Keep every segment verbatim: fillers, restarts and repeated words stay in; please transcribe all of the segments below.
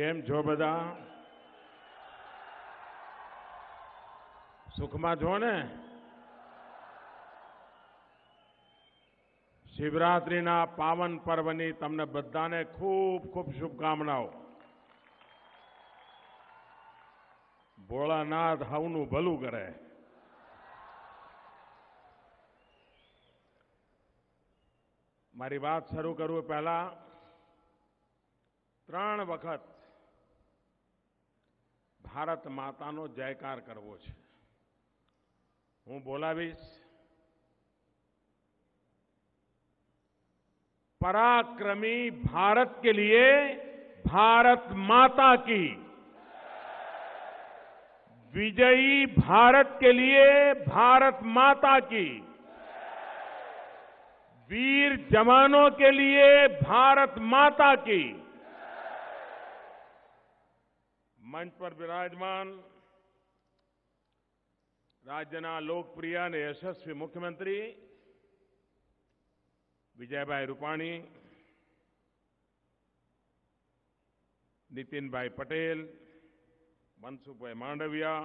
કેમ છો બધા? સુખમાં છો ને? શિવરાત્રીના પાવન પર્વની તમને બધાને ખૂબ ખૂબ શુભકામનાઓ. ભોળાનાથ હવનું ભલું કરે. મારી વાત શરૂ કરું પહેલા ત્રણ વખત ભારત માતાનો જયકાર કરવો છે. હું બોલાવીશ. पराक्रमी भारत के लिए भारत माता की, विजयी भारत के लिए भारत माता की, वीर जवानों के लिए भारत माता की. मंच पर विराजमान राज्यना लोकप्रिय ने यशस्वी मुख्यमंत्री विजयभाई रूपाणी, नितिनभाई पटेल, मनसुखभाई मांडविया,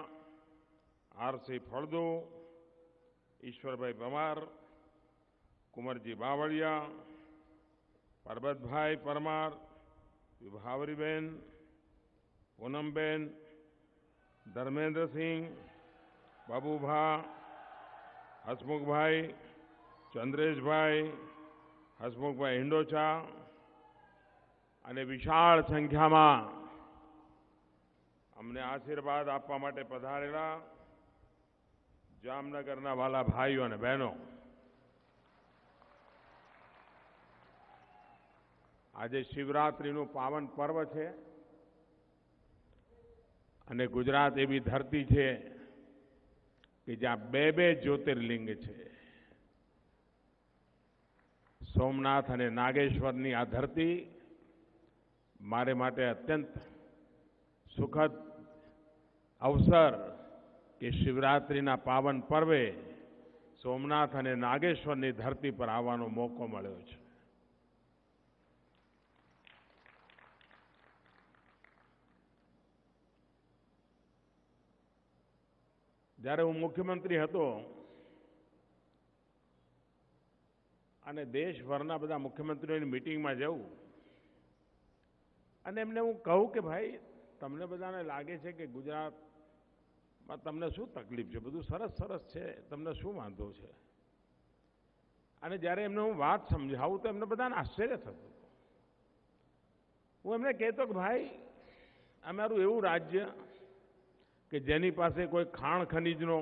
आरसी फळदु, ईश्वरभाई पवार, कुंवरजी बावड़िया, परबतभाई परमार, विभावरीबेन, पूनमबेन, धर्मेंद्र सिंह, बाबूभा, हसमुखभाई, चंद्रेशभाई હસમુખભાઈ હિંડોચા અને વિશાળ સંખ્યામાં અમને આશીર્વાદ આપવા માટે પધારેલા જામનગરના વાલા ભાઈઓ અને બહેનો, આજે શિવરાત્રીનું પાવન પર્વ છે અને ગુજરાત એવી ધરતી છે કે જ્યાં બે બે જ્યોતિર્લિંગ છે. સોમનાથ અને નાગેશ્વરની આ ધરતી મારે માટે અત્યંત સુખદ અવસર કે શિવરાત્રીના પાવન પર્વે સોમનાથ અને નાગેશ્વરની ધરતી પર આવવાનો મોકો મળ્યો છે. જ્યારે હું મુખ્યમંત્રી હતો અને દેશભરના બધા મુખ્યમંત્રીઓની મિટિંગમાં જવું અને એમને હું કહું કે ભાઈ, તમને બધાને લાગે છે કે ગુજરાતમાં તમને શું તકલીફ છે, બધું સરસ સરસ છે, તમને શું વાંધો છે? અને જ્યારે એમને હું વાત સમજાવું તો એમને બધાને આશ્ચર્ય થતું. હું એમને કહેતો કે ભાઈ, અમારું એવું રાજ્ય કે જેની પાસે કોઈ ખાણ ખનીજનો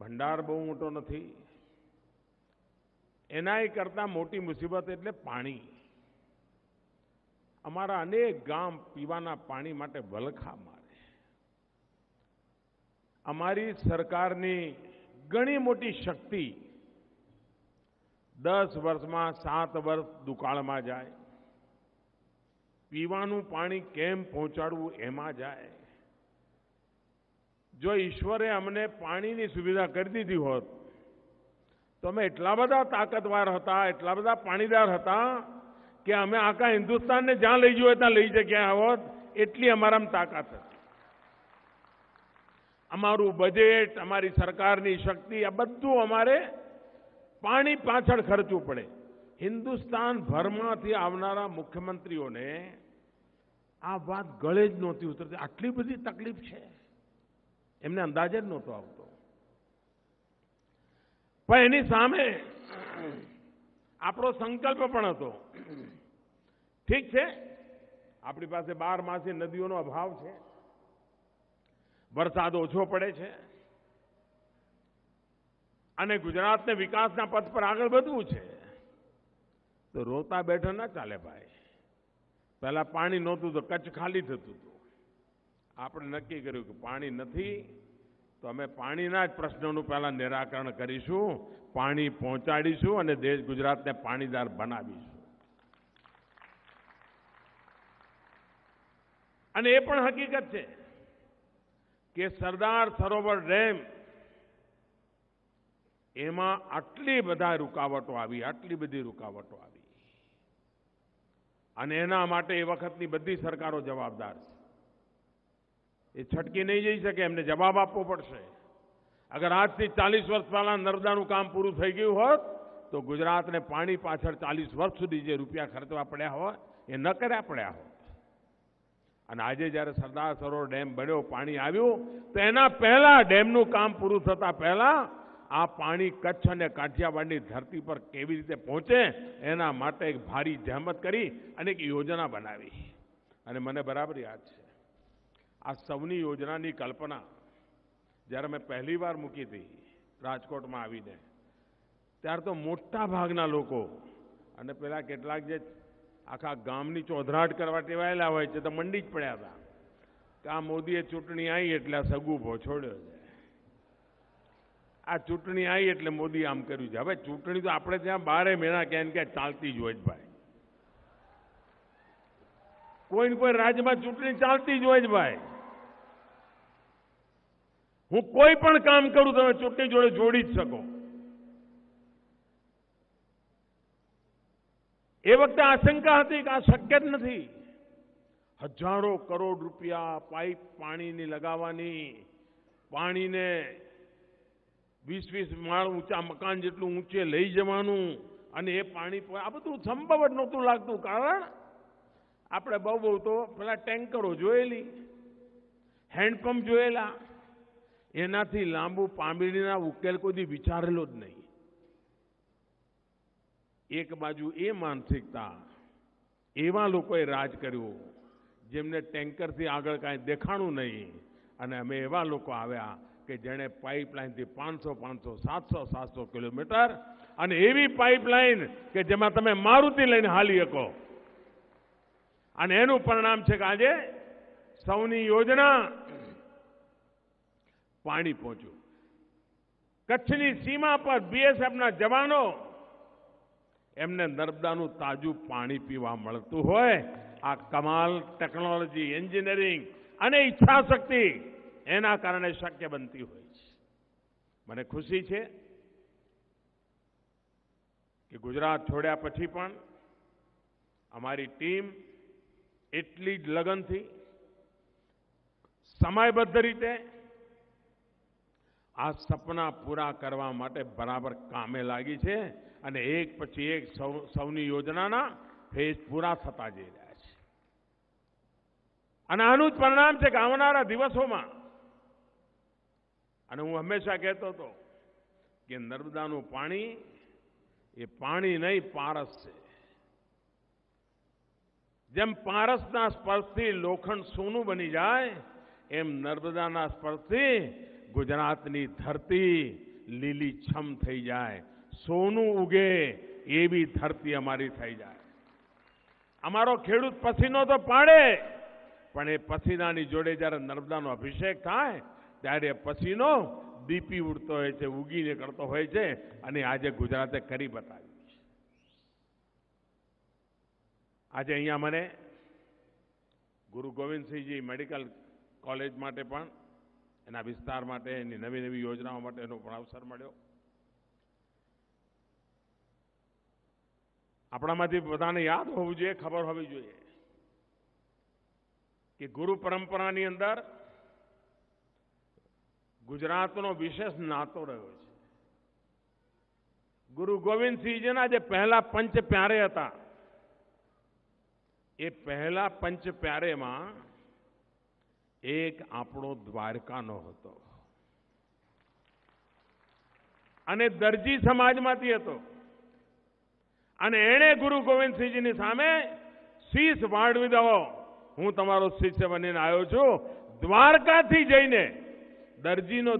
ભંડાર બહુ મોટો નથી, એનાય કરતાં મોટી મુસીબત એટલે પાણી. અમારા અનેક ગામ પીવાના પાણી માટે વલખા મારે. અમારી સરકારની ઘણી મોટી શક્તિ દસ વર્ષમાં સાત વર્ષ દુકાળમાં જાય, પીવાનું પાણી કેમ પહોંચાડવું એમાં જાય. જો ઈશ્વરે અમને પાણીની સુવિધા કરી દીધી હોત તો અમે એટલા બધા તાકતવાર હતા, એટલા બધા પાણીદાર હતા કે અમે આખા હિન્દુસ્તાનને જ્યાં લઈ જોઈએ ત્યાં લઈ જગ્યા હોત, એટલી અમારામાં તાકાત હતી. અમારું બજેટ, અમારી સરકારની શક્તિ, આ બધું અમારે પાણી પાછળ ખર્ચવું પડે. હિન્દુસ્તાન ભરમાંથી આવનારા મુખ્યમંત્રીઓને આ વાત ગળે જ નહોતી ઉતરતી. આટલી બધી તકલીફ છે એમને અંદાજ જ નહોતો આવતો. પણ એની સામે આપણો સંકલ્પ પણ હતો. ઠીક છે, આપણી પાસે બાર માસી નદીઓનો અભાવ છે, વરસાદ ઓછો પડે છે અને ગુજરાતને વિકાસના પથ પર આગળ વધવું છે, તો રોતા બેઠા ના ચાલે ભાઈ. પહેલા પાણી નહોતું તો કચ્છ ખાલી થતું હતું. આપણે નક્કી કર્યું કે પાણી નથી તો અમે પાણીના જ પ્રશ્નોનું પહેલાં નિરાકરણ કરીશું, પાણી પહોંચાડીશું અને દેશ ગુજરાતને પાણીદાર બનાવીશું. અને એ પણ હકીકત છે કે સરદાર સરોવર ડેમ, એમાં આટલી બધા રૂકાવટો આવી, આટલી બધી રૂકાવટો આવી. અને એના માટે એ વખતની બધી સરકારો જવાબદાર છે। એ છટકી નહીં જઈ શકે, એમને જવાબ આપવો પડશે। અગર આજથી ચાલીસ વર્ષ પહેલા નર્મદાનું કામ પૂરું થઈ ગયું હોત તો ગુજરાતને પાણી પાછળ ચાલીસ વર્ષ સુધી જે રૂપિયા ખર્ચવા પડ્યા હોય એ ન કર્યા પડ્યા હોત। અને આજે જ્યારે સરદાર સરોવર ડેમ બન્યો, પાણી આવ્યું, તો એના પહેલા, ડેમનું કામ પૂરું થતા પહેલા આ પાણી કચ્છ અને કાઠિયાવાડની ધરતી પર કેવી રીતે પહોંચે એના માટે એક ભારી જહેમત કરી અને એક યોજના બનાવી। અને મને બરાબર યાદ છે આ સૌની યોજનાની કલ્પના જ્યારે મેં પહેલી વાર મૂકી હતી રાજકોટમાં આવીને, ત્યારે તો મોટા ભાગના લોકો અને પેલા કેટલાક જે આખા ગામની ચોધરાટ કરવા ટેવાયેલા હોય છે તો મંડી જ પડ્યા હતા કે આ મોદીએ ચૂંટણી આવી એટલે આ સગુભો છોડ્યો છે, આ ચૂંટણી આવી એટલે મોદી આમ કર્યું છે। હવે ચૂંટણી તો આપણે ત્યાં બારે મહિના ક્યાંય ક્યાંય ચાલતી જ હોય જ ભાઈ, કોઈ ને કોઈ રાજ્યમાં ચૂંટણી ચાલતી જ હોય જ ભાઈ। હું કોઈ પણ કામ કરું તમે ચૂંટણી જોડે જોડી જ શકો। એ વખતે આશંકા હતી કે આ શક્ય જ નથી, હજારો કરોડ રૂપિયા પાઇપ પાણીની લગાવવાની, પાણીને વીસ વીસ માળ ઊંચા મકાન જેટલું ઊંચે લઈ જવાનું અને એ પાણી આ બધું સંભવ જ નહોતું લાગતું। કારણ આપણે બહુ બહુ તો પેલા ટેન્કરો જોયેલી, હેન્ડપંપ જોયેલા, એનાથી લાંબુ પાણીના ઉકેલ કોઈ વિચારેલો જ નહીં। એક બાજુ એ માનસિકતા, એવા લોકોએ રાજ કર્યું જેમને ટેન્કરથી આગળ કાંઈ દેખાણું નહીં। અને અમે એવા લોકો આવ્યા કે જેણે પાઇપલાઇનથી પાંચસો પાંચસો સાતસો સાતસો કિલોમીટર, અને એવી પાઇપલાઇન કે જેમાં તમે મારુતિ લઈને હાલી શકો। અને એનું પરિણામ છે કે આજે સૌની યોજના પાણી પહોંચ્યું। કચ્છની સીમા પર બીએસએફના જવાનો, એમને નર્મદાનું તાજું પાણી પીવા મળતું હોય। આ કમાલ ટેકનોલોજી, એન્જિનિયરિંગ અને ઈચ્છાશક્તિ એના કારણે શક્ય બનતી હોય છે। મને ખુશી છે કે ગુજરાત છોડ્યા પછી પણ અમારી ટીમ એટલી જ લગનથી, સમયબદ્ધ રીતે આ સપના પૂરા કરવા માટે બરાબર કામે લાગી છે। અને એક પછી એક સૌ સૌની યોજનાના ફેઝ પૂરા થતા જઈ રહ્યા છે। અને આનું જ પરિણામ છે કે આવનારા દિવસોમાં, અને હું હંમેશા કહેતો હતો કે નર્મદાનું પાણી એ પાણી નહીં પારસ છે। જેમ પારસના સ્પર્શથી લોખંડ સોનું બની જાય, એમ નર્મદાના સ્પર્શથી ગુજરાતની ધરતી લીલીછમ થઈ જાય, સોનું ઉગે એવી ધરતી અમારી થઈ જાય। અમારો ખેડૂત પસીનો તો પાડે, પણ એ પસીનાની જોડે જ્યારે નર્મદાનો અભિષેક થાય ત્યારે પસીનો દીપી ઉડતો હોય છે, ઉગીને કરતો હોય છે। અને આજે ગુજરાતે કરી બતાવ્યું છે। આજે અહીંયા મને ગુરુ ગોવિંદસિંહજી મેડિકલ કોલેજ માટે પણ, એના વિસ્તાર માટે, એની નવી નવી યોજનાઓ માટે એનો પણ અવસર મળ્યો। આપણામાંથી બધાને યાદ હોવું જોઈએ, ખબર હોવી જોઈએ કે ગુરુ પરંપરાની અંદર ગુજરાતનો વિશેષ નાતો રહ્યો છે। ગુરુ ગોવિંદસિંહજીના જે પહેલા પંચ પ્યારે હતા, એ પહેલા પંચ પ્યારેમાં એક આપણો દ્વારકાનો હતો અને દરજી સમાજમાંથી હતો। અને એણે ગુરુ ગોવિંદસિંહજીની સામે શીશ વાળવી દો, હું તમારો શિષ્ય બનીને આવ્યો છું, દ્વારકાથી જઈને દરજીનો